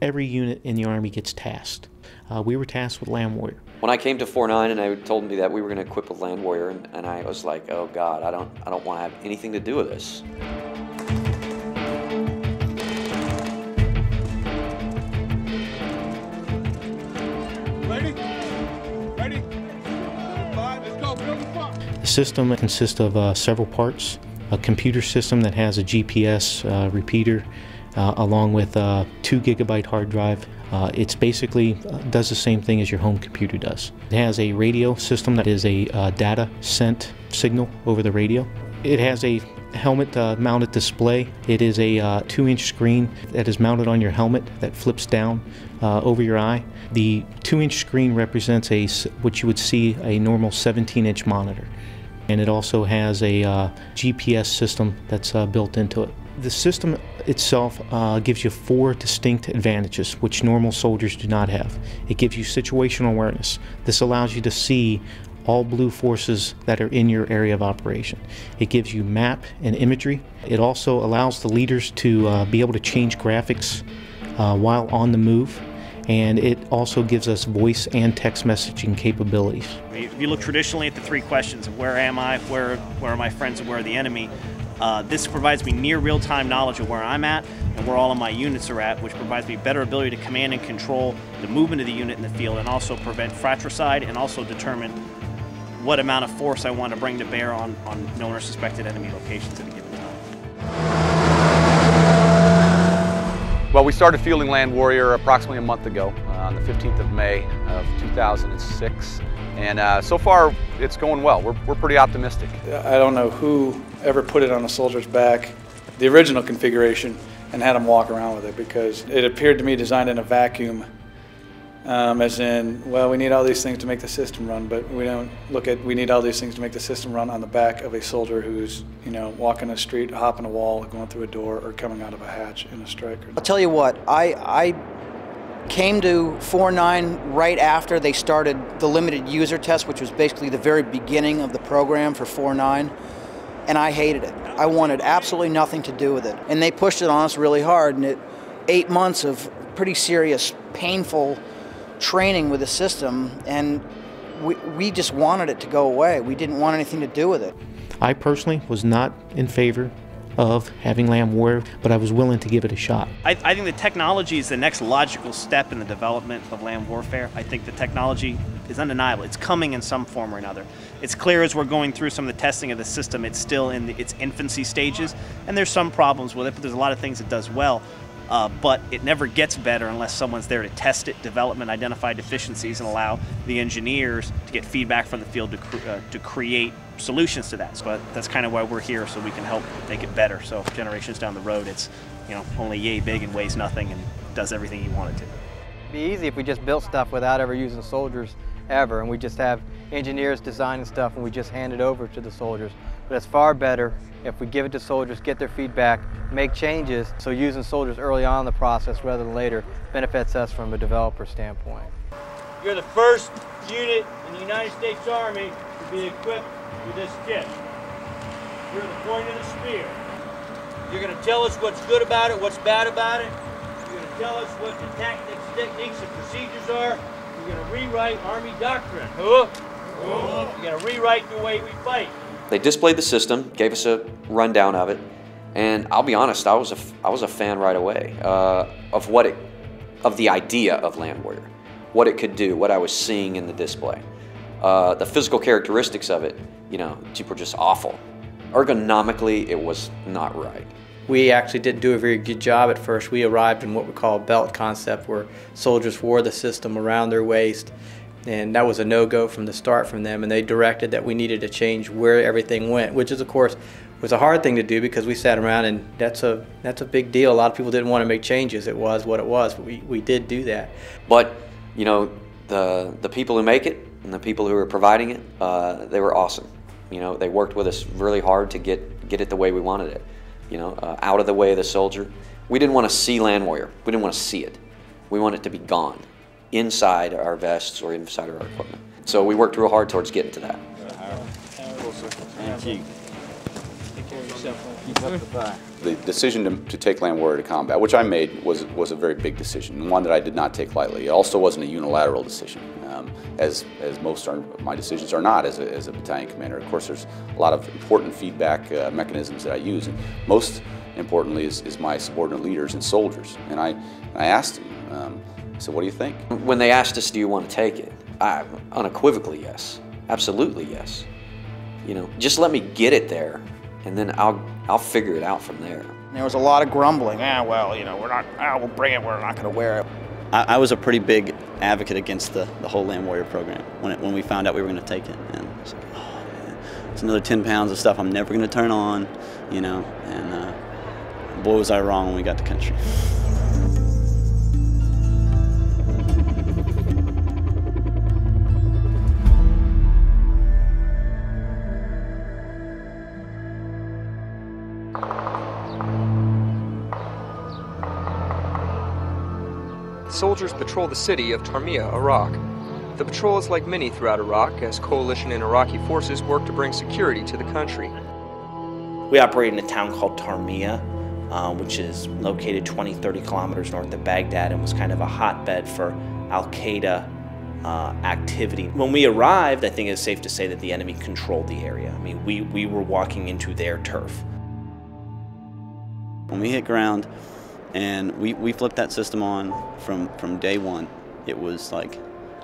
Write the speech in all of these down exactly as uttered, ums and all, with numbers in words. every unit in the Army gets tasked. Uh, we were tasked with Land Warrior. When I came to four nine and I told them that we were going to equip with Land Warrior, and, and I was like, oh God, I don't, I don't want to have anything to do with this. The system consists of uh, several parts, a computer system that has a G P S uh, repeater uh, along with a two gigabyte hard drive. Uh, it's basically does the same thing as your home computer does. It has a radio system that is a uh, data sent signal over the radio. It has a helmet uh, mounted display. It is a uh, two inch screen that is mounted on your helmet that flips down uh, over your eye. The two inch screen represents a, what you would see a normal seventeen inch monitor. And it also has a uh, G P S system that's uh, built into it. The system itself uh, gives you four distinct advantages, which normal soldiers do not have. It gives you situational awareness. This allows you to see all blue forces that are in your area of operation. It gives you map and imagery. It also allows the leaders to uh, be able to change graphics uh, while on the move. And it also gives us voice and text messaging capabilities. If you look traditionally at the three questions of where am I, where, where are my friends, and where are the enemy, uh, this provides me near real-time knowledge of where I'm at and where all of my units are at, which provides me better ability to command and control the movement of the unit in the field and also prevent fratricide and also determine what amount of force I want to bring to bear on, on known or suspected enemy locations at a given time. Well, we started fielding Land Warrior approximately a month ago, uh, on the fifteenth of May of two thousand six, and uh, so far it's going well. We're, we're pretty optimistic. I don't know who ever put it on a soldier's back, the original configuration, and had them walk around with it, because it appeared to me designed in a vacuum, um, as in, well, we need all these things to make the system run, but we don't look at we need all these things to make the system run on the back of a soldier who's, you know, walking a street, hopping a wall, going through a door, or coming out of a hatch in a strike. I'll tell you what, I, I came to four nine right after they started the limited user test, which was basically the very beginning of the program for four nine, and I hated it. I wanted absolutely nothing to do with it. And they pushed it on us really hard, and it eight months of pretty serious, painful training with the system, and we, we just wanted it to go away. We didn't want anything to do with it. I personally was not in favor of having Land Warrior, but I was willing to give it a shot. I, I think the technology is the next logical step in the development of land warfare. I think the technology is undeniable. It's coming in some form or another. It's clear as we're going through some of the testing of the system, it's still in the, its infancy stages, and there's some problems with it, but there's a lot of things it does well. Uh, but it never gets better unless someone's there to test it, development, identify deficiencies, and allow the engineers to get feedback from the field to, cre uh, to create solutions to that. So uh, that's kind of why we're here, so we can help make it better. So if generations down the road, it's, you know, only yay big and weighs nothing and does everything you want it to. It'd be easy if we just built stuff without ever using soldiers ever, and we just have engineers designing stuff and we just hand it over to the soldiers. But it's far better if we give it to soldiers, get their feedback, make changes, so using soldiers early on in the process rather than later benefits us from a developer standpoint. You're the first unit in the United States Army to be equipped with this kit. You're the point of the spear. You're going to tell us what's good about it, what's bad about it. You're going to tell us what the tactics, techniques, and procedures are. You're going to rewrite Army doctrine. Huh? Huh? You're going to rewrite the way we fight. They displayed the system, gave us a rundown of it, and I'll be honest, I was a, I was a fan right away uh, of what it, of the idea of Land Warrior, what it could do, what I was seeing in the display. Uh, the physical characteristics of it, you know, people were just awful. Ergonomically, it was not right. We actually didn't do a very good job at first. We arrived in what we call a belt concept, where soldiers wore the system around their waist, and that was a no-go from the start from them, and they directed that we needed to change where everything went, which is, of course, was a hard thing to do, because we sat around, and that's a, that's a big deal. A lot of people didn't want to make changes. It was what it was, but we, we did do that. But, you know, the, the people who make it and the people who are providing it, uh, they were awesome. You know, they worked with us really hard to get, get it the way we wanted it, you know, uh, out of the way of the soldier. We didn't want to see Land Warrior. We didn't want to see it. We wanted it to be gone, inside our vests or inside our equipment. So we worked real hard towards getting to that. Thank you. The decision to, to take Land Warrior to combat, which I made, was, was a very big decision, and one that I did not take lightly. It also wasn't a unilateral decision, um, as, as most of my decisions are not as a, as a battalion commander. Of course, there's a lot of important feedback uh, mechanisms that I use, and most importantly is, is my subordinate leaders and soldiers. And I, I asked them, um, I said, what do you think? When they asked us, do you want to take it? I, unequivocally, yes. Absolutely, yes. You know, just let me get it there, and then I'll I'll figure it out from there. There was a lot of grumbling. Ah, well, you know, we're not. Ah, we'll bring it. We're not going to wear it. I, I was a pretty big advocate against the the whole Land Warrior program when it, when we found out we were going to take it. And it's like, oh man, it's another ten pounds of stuff I'm never going to turn on, you know. And uh, boy, was I wrong when we got to country. Soldiers patrol the city of Tarmiya, Iraq. The patrol is like many throughout Iraq, as coalition and Iraqi forces work to bring security to the country. We operate in a town called Tarmiya, uh, which is located twenty, thirty kilometers north of Baghdad and was kind of a hotbed for Al-Qaeda uh, activity. When we arrived, I think it's safe to say that the enemy controlled the area. I mean, we, we were walking into their turf. When we hit ground, and we, we flipped that system on from, from day one. It was like,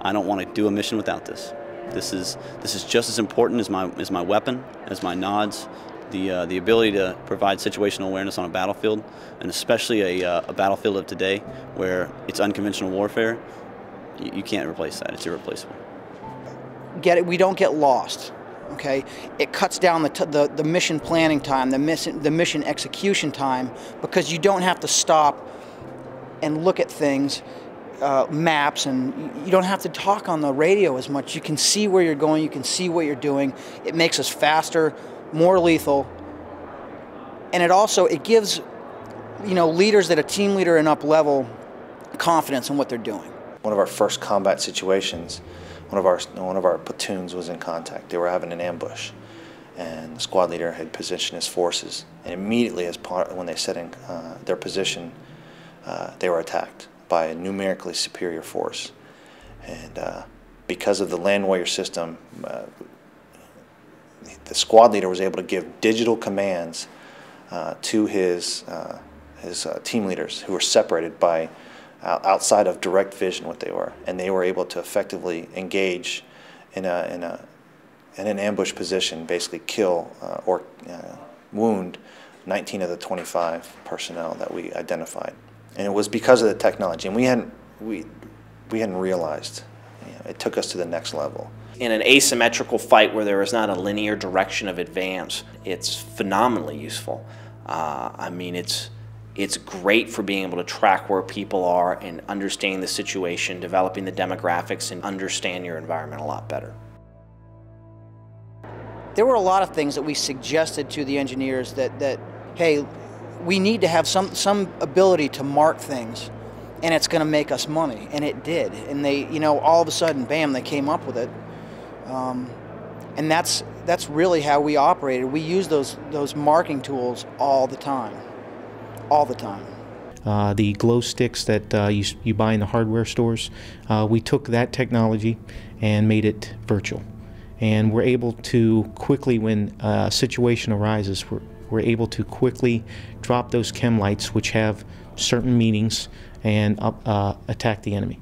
I don't want to do a mission without this. This is, this is just as important as my, as my weapon, as my nods, the, uh, the ability to provide situational awareness on a battlefield, and especially a, uh, a battlefield of today where it's unconventional warfare. You, you can't replace that. It's irreplaceable. Get it? We don't get lost. Okay, it cuts down the, t the, the mission planning time, the, mission, the mission execution time, because you don't have to stop and look at things, uh, maps, and you don't have to talk on the radio as much. You can see where you're going, you can see what you're doing. It makes us faster, more lethal, and it also, it gives, you know, leaders that are team leader and up level confidence in what they're doing. One of our first combat situations, One of, our, one of our platoons was in contact. They were having an ambush, and the squad leader had positioned his forces. And immediately, as part, when they set in uh, their position, uh, they were attacked by a numerically superior force. And uh, because of the Land Warrior system, uh, the squad leader was able to give digital commands uh, to his, uh, his uh, team leaders, who were separated by outside of direct vision what they were, and they were able to effectively engage in a in a in an ambush position, basically kill uh, or uh, wound nineteen of the twenty-five personnel that we identified. And it was because of the technology, and we hadn't we we hadn't realized, you know, it took us to the next level. In an asymmetrical fight where there is not a linear direction of advance, it's phenomenally useful. Uh, I mean, it's. It's great for being able to track where people are and understanding the situation, developing the demographics, and understand your environment a lot better. There were a lot of things that we suggested to the engineers that, that hey, we need to have some, some ability to mark things, and it's going to make us money, and it did. And they, you know, all of a sudden, bam, they came up with it. Um, and that's, that's really how we operated. We used those, those marking tools all the time. all the time. Uh, the glow sticks that uh, you, you buy in the hardware stores, uh, we took that technology and made it virtual. And we're able to quickly, when a situation arises, we're, we're able to quickly drop those chem lights, which have certain meanings, and up, uh, attack the enemy.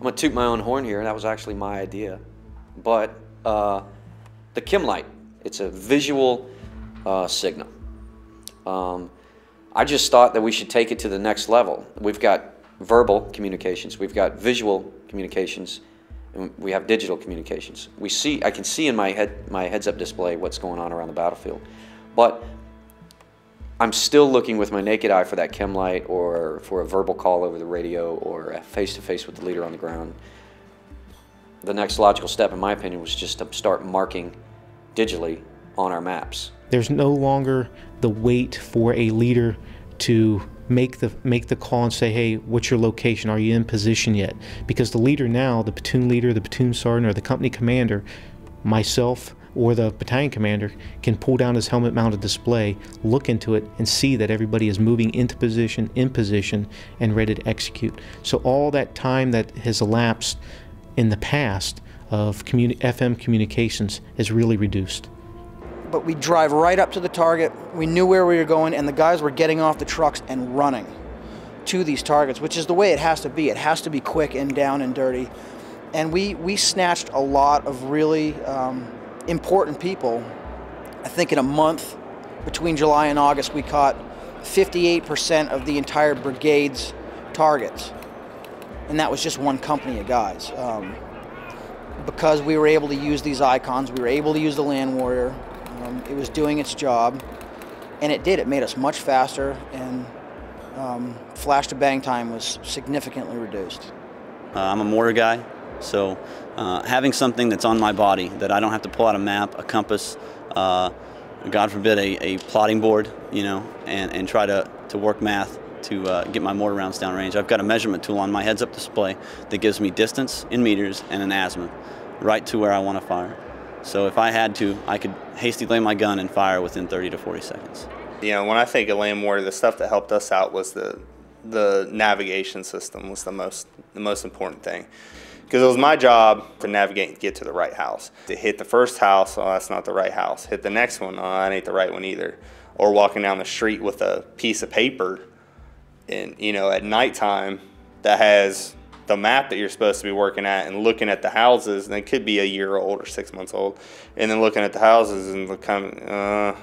I'm going to toot my own horn here, and that was actually my idea. But uh, the chem light, it's a visual uh, signal. Um, I just thought that we should take it to the next level. We've got verbal communications, we've got visual communications, and we have digital communications. We see, I can see in my head, my heads-up display what's going on around the battlefield, but I'm still looking with my naked eye for that chem light, or for a verbal call over the radio, or a face-to-face with the leader on the ground. The next logical step, in my opinion, was just to start marking digitally on our maps. There's no longer the wait for a leader to make the make the call and say, hey, what's your location? Are you in position yet? Because the leader now, the platoon leader, the platoon sergeant, or the company commander, myself, or the battalion commander can pull down his helmet mounted display, look into it, and see that everybody is moving into position, in position, and ready to execute. So all that time that has elapsed in the past of communi- F M communications is really reduced. But we drive right up to the target, we knew where we were going, and the guys were getting off the trucks and running to these targets, which is the way it has to be. It has to be quick and down and dirty. And we, we snatched a lot of really um, important people. I think in a month, between July and August, we caught fifty-eight percent of the entire brigade's targets. And that was just one company of guys. Um, because we were able to use these icons, we were able to use the Land Warrior. Um, it was doing its job, and it did. It made us much faster, and um, flash to bang time was significantly reduced. Uh, I'm a mortar guy, so uh, having something that's on my body that I don't have to pull out a map, a compass, uh, God forbid a, a plotting board, you know, and, and try to, to work math to uh, get my mortar rounds downrange. I've got a measurement tool on my heads-up display that gives me distance in meters and an azimuth right to where I want to fire. So if I had to, I could hastily lay my gun and fire within thirty to forty seconds. You know, when I think of Land Warrior, the stuff that helped us out was the the navigation system was the most the most important thing, because it was my job to navigate and get to the right house. To hit the first house, oh, that's not the right house. Hit the next one, oh, that ain't the right one either. Or walking down the street with a piece of paper, and you know, at nighttime, that has the map that you're supposed to be working at, and looking at the houses, and it could be a year old or six months old, and then looking at the houses and kind of, uh,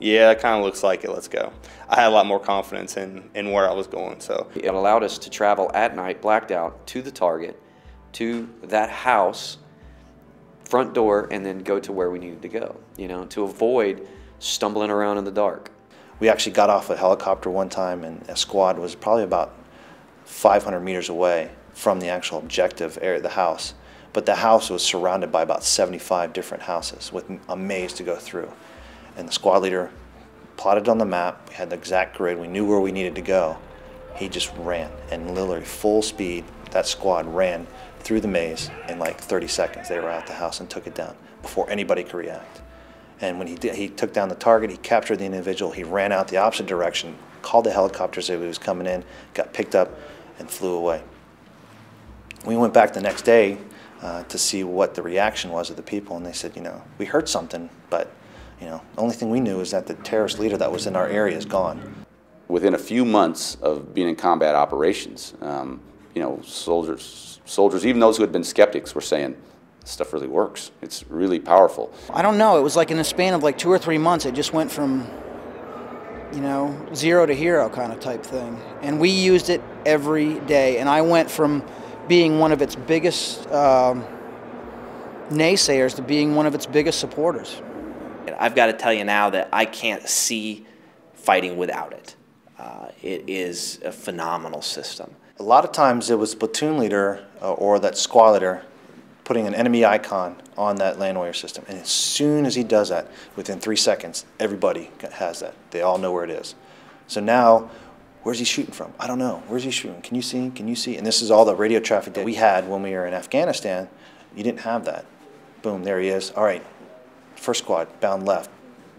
yeah, it kind of looks like it, let's go. I had a lot more confidence in, in where I was going, so. It allowed us to travel at night, blacked out, to the target, to that house, front door, and then go to where we needed to go, you know, to avoid stumbling around in the dark. We actually got off a helicopter one time, and a squad was probably about five hundred meters away from the actual objective area of the house, but the house was surrounded by about seventy-five different houses with a maze to go through, and the squad leader plotted on the map. We had the exact grid, we knew where we needed to go. He just ran, and literally full speed, that squad ran through the maze. In like thirty seconds they were at the house and took it down before anybody could react. And when he did, he took down the target, he captured the individual, he ran out the opposite direction, called the helicopters that he was coming in, got picked up, and flew away. We went back the next day uh, to see what the reaction was of the people, and they said, you know, we heard something, but you know, the only thing we knew is that the terrorist leader that was in our area is gone. Within a few months of being in combat operations, um, you know, soldiers, soldiers, even those who had been skeptics, were saying, this stuff really works. It's really powerful. I don't know. It was like in the span of like two or three months, it just went from, you know, zero to hero kind of type thing. And we used it every day. And I went from being one of its biggest um, naysayers to being one of its biggest supporters. And I've got to tell you now that I can't see fighting without it. Uh, it is a phenomenal system. A lot of times it was platoon leader uh, or that squad leader putting an enemy icon on that Land Warrior system. And as soon as he does that, within three seconds, everybody has that. They all know where it is. So now, where's he shooting from? I don't know. Where's he shooting? Can you see? Can you see? And this is all the radio traffic that we had when we were in Afghanistan. You didn't have that. Boom, there he is. All right, first squad, bound left.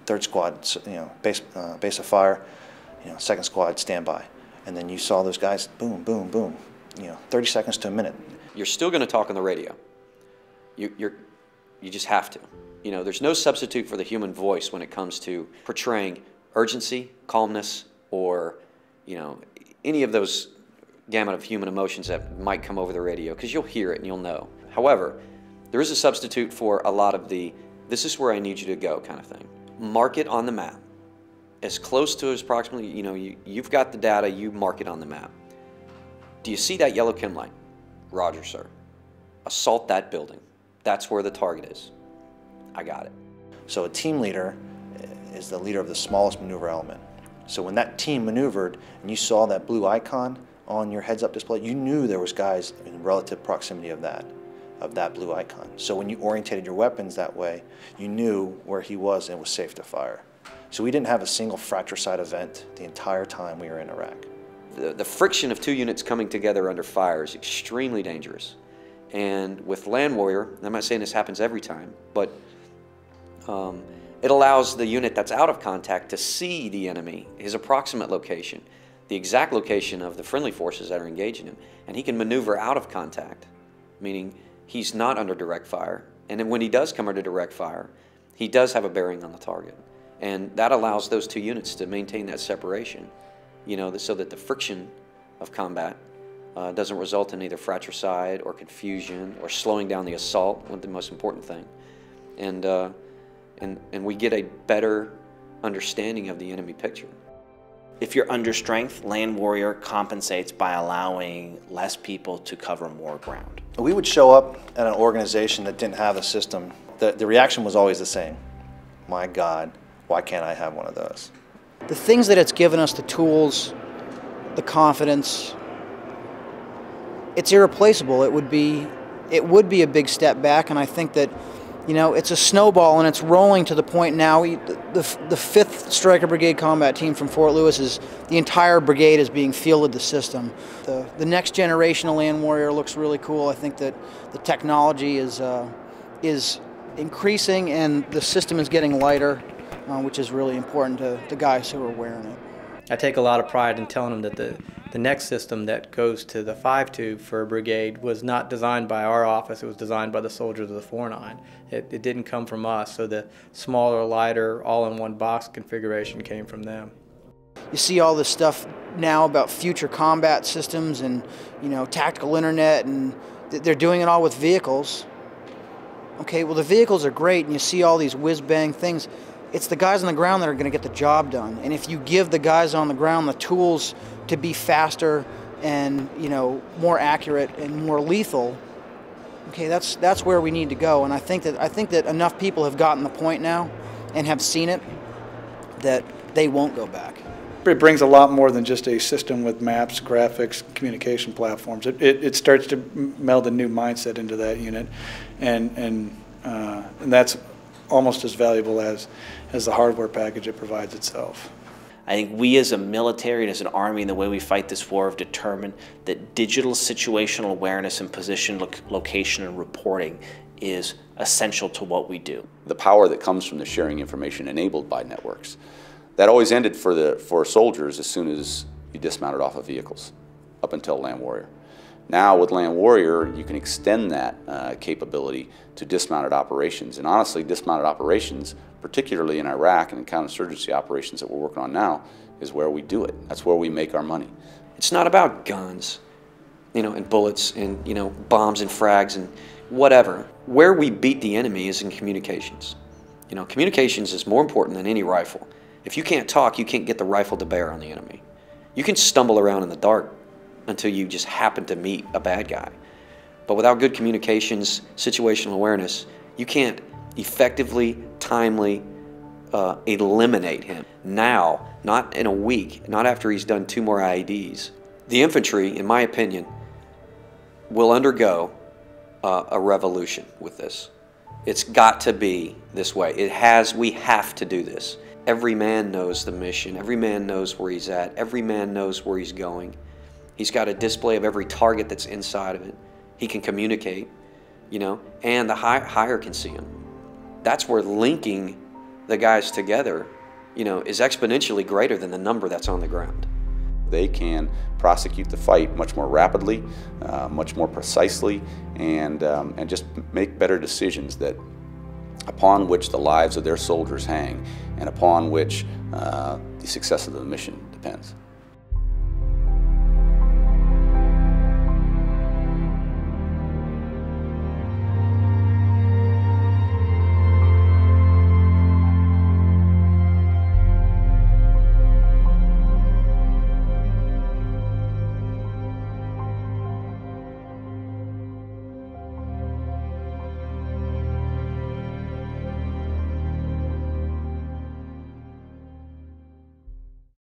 Third squad, you know, base, uh, base of fire. You know, second squad, stand by. And then you saw those guys, boom, boom, boom. You know, thirty seconds to a minute. You're still going to talk on the radio. You, you're, you just have to. You know, there's no substitute for the human voice when it comes to portraying urgency, calmness, or, you know, any of those gamut of human emotions that might come over the radio, because you'll hear it and you'll know. However, there is a substitute for a lot of the, this is where I need you to go kind of thing. Mark it on the map. As close to as approximately, you know, you, you've got the data, you mark it on the map. Do you see that yellow chem light? Roger, sir. Assault that building. That's where the target is. I got it. So a team leader is the leader of the smallest maneuver element. So when that team maneuvered and you saw that blue icon on your heads-up display, you knew there was guys in relative proximity of that, of that blue icon. So when you orientated your weapons that way, you knew where he was and it was safe to fire. So we didn't have a single fratricide event the entire time we were in Iraq. The, the friction of two units coming together under fire is extremely dangerous. And with Land Warrior, I'm not saying this happens every time, but Um, it allows the unit that's out of contact to see the enemy, his approximate location, the exact location of the friendly forces that are engaging him, and he can maneuver out of contact, meaning he's not under direct fire. And then when he does come under direct fire, he does have a bearing on the target. And that allows those two units to maintain that separation, you know, so that the friction of combat uh, doesn't result in either fratricide or confusion or slowing down the assault, the most important thing. And, uh, and, and we get a better understanding of the enemy picture. If you're under strength, Land Warrior compensates by allowing less people to cover more ground. We would show up at an organization that didn't have a system. The, the reaction was always the same. My God, why can't I have one of those? The things that it's given us, the tools, the confidence, it's irreplaceable. It would be, it would be a big step back, and I think that, you know, it's a snowball and it's rolling to the point now, the, the, the fifth Striker Brigade combat team from Fort Lewis is, the entire brigade is being fielded to system. The, the next generation of Land Warrior looks really cool. I think that the technology is, uh, is increasing and the system is getting lighter, uh, which is really important to the guys who are wearing it. I take a lot of pride in telling them that the, the next system that goes to the five two for a brigade was not designed by our office, it was designed by the soldiers of the four nine. It, it didn't come from us, so the smaller, lighter, all-in-one box configuration came from them. You see all this stuff now about future combat systems and, you know, tactical internet, and they're doing it all with vehicles. Okay, well the vehicles are great and you see all these whiz-bang things. It's the guys on the ground that are going to get the job done, and if you give the guys on the ground the tools to be faster and, you know, more accurate and more lethal, okay, that's that's where we need to go. And I think that I think that enough people have gotten the point now and have seen it that they won't go back. It brings a lot more than just a system with maps, graphics, communication platforms. It it, it starts to meld a new mindset into that unit, and and uh, and that's almost as valuable as, as the hardware package it provides itself. I think we as a military and as an army, in the way we fight this war, have determined that digital situational awareness and position, lo location, and reporting is essential to what we do. The power that comes from the sharing information enabled by networks, that always ended for, the, for soldiers as soon as you dismounted off of vehicles, up until Land Warrior. Now with Land Warrior, you can extend that uh, capability to dismounted operations. And honestly, dismounted operations, particularly in Iraq and in counterinsurgency operations that we're working on now, is where we do it. That's where we make our money. It's not about guns, you know, and bullets and, you know, bombs and frags and whatever. Where we beat the enemy is in communications. You know, communications is more important than any rifle. If you can't talk, you can't get the rifle to bear on the enemy. You can stumble around in the dark until you just happen to meet a bad guy. But without good communications, situational awareness, you can't effectively, timely uh, eliminate him. Now, not in a week, not after he's done two more I E Ds. The infantry, in my opinion, will undergo uh, a revolution with this. It's got to be this way. It has, we have to do this. Every man knows the mission. Every man knows where he's at. Every man knows where he's going. He's got a display of every target that's inside of it. He can communicate, you know, and the high, higher can see him. That's where linking the guys together, you know, is exponentially greater than the number that's on the ground. They can prosecute the fight much more rapidly, uh, much more precisely, and, um, and just make better decisions that upon which the lives of their soldiers hang, and upon which uh, the success of the mission depends.